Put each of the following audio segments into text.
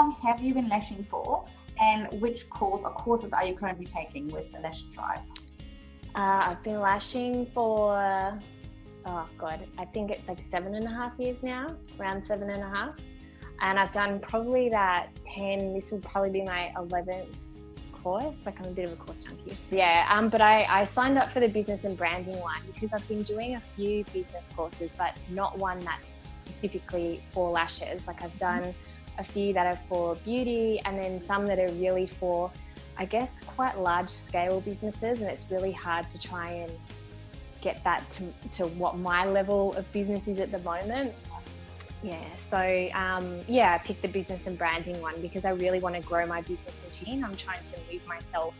long have you been lashing for, and which course or courses are you currently taking with Lash Tribe? I've been lashing for, oh God, I think it's like 7.5 years now, around 7.5. And I've done probably about 10, this will probably be my 11th course, like I'm a bit of a course junkie. Yeah, but I signed up for the business and branding one because I've been doing a few business courses, but not one that's specifically for lashes. Like I've done a few that are for beauty and then some that are really for, I guess, quite large scale businesses, and it's really hard to try and get that to what my level of business is at the moment. Yeah, so yeah, I picked the business and branding one because I really want to grow my business and team. I'm trying to move myself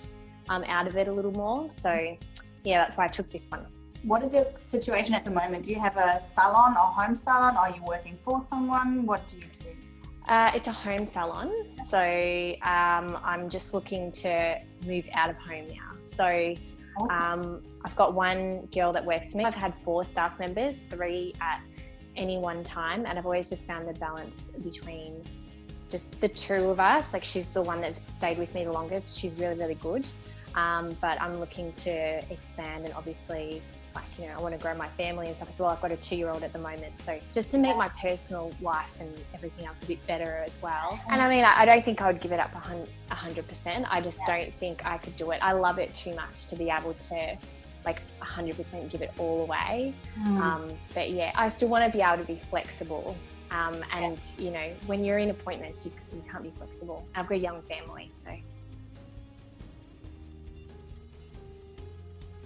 out of it a little more. So yeah, that's why I took this one. What is your situation at the moment? Do you have a salon or home salon? Are you working for someone? What do you do? It's a home salon. So I'm just looking to move out of home now. So awesome. I've got one girl that works for me. I've had 4 staff members, 3 at any one time, and I've always just found the balance between just the 2 of us. Like she's the one that stayed with me the longest. She's really, really good. But I'm looking to expand, and obviously, like, you know, I want to grow my family and stuff as well. I've got a 2-year-old at the moment. So just to make my personal life and everything else a bit better as well. And I mean, I don't think I would give it up 100%. I just don't think I could do it. I love it too much to be able to like 100% give it all away. But yeah, I still want to be able to be flexible. And you know, when you're in appointments, you can't be flexible. I've got a young family, so.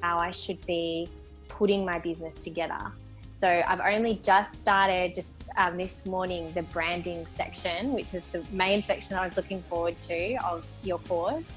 How I should be putting my business together. So I've only just started this morning the branding section, which is the main section I was looking forward to of your course.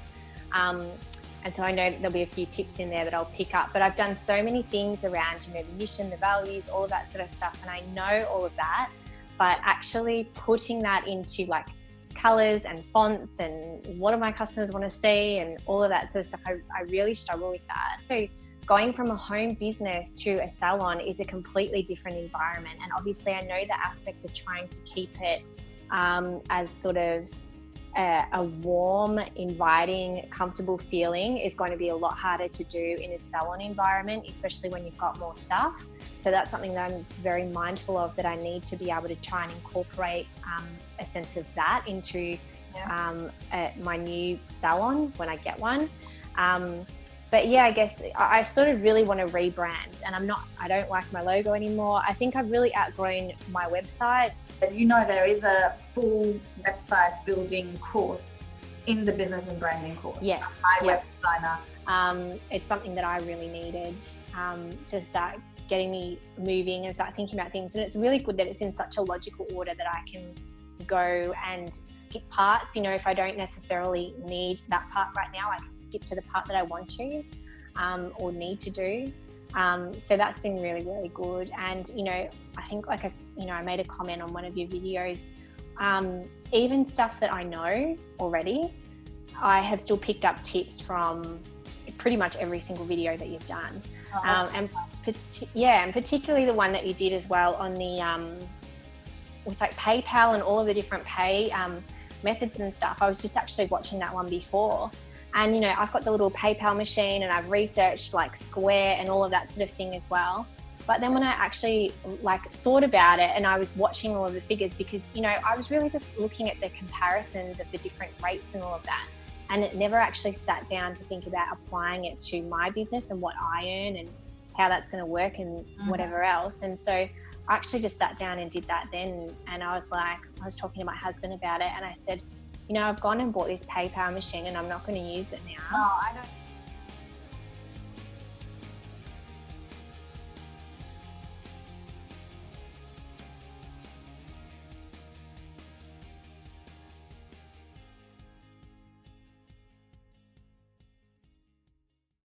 And so I know that there'll be a few tips in there that I'll pick up, but I've done so many things around, you know, the mission, the values, all of that sort of stuff. And I know all of that, but actually putting that into like colors and fonts and what do my customers want to see and all of that sort of stuff, I really struggle with that. So going from a home business to a salon is a completely different environment. And obviously I know the aspect of trying to keep it as sort of a warm, inviting, comfortable feeling is going to be a lot harder to do in a salon environment, especially when you've got more staff. So that's something that I'm very mindful of, that I need to be able to try and incorporate a sense of that into my new salon when I get one. But yeah, I guess I sort of really want to rebrand, and I don't like my logo anymore. I think I've really outgrown my website. You know, there is a full website building course in the business and branding course. Yes. I'm a web designer. It's something that I really needed to start getting me moving and start thinking about things. And it's really good that it's in such a logical order that I can go and skip parts. You know, if I don't necessarily need that part right now, I can skip to the part that I want to or need to do. So that's been really, really good. And, you know, I think like, you know, I made a comment on one of your videos, even stuff that I know already, I have still picked up tips from pretty much every single video that you've done. And particularly the one that you did as well on the, with like PayPal and all of the different pay methods and stuff. I was just actually watching that one before. And, you know, I've got the little PayPal machine and I've researched like Square and all of that sort of thing as well. But then when I actually like thought about it and I was watching all of the figures, because, you know, I was really just looking at the comparisons of the different rates and all of that. And it never actually sat down to think about applying it to my business and what I earn and how that's going to work and whatever else. And so I actually just sat down and did that then. And I was like, I was talking to my husband about it and I said, you know, I've gone and bought this PayPal machine and I'm not going to use it now. Oh, I don't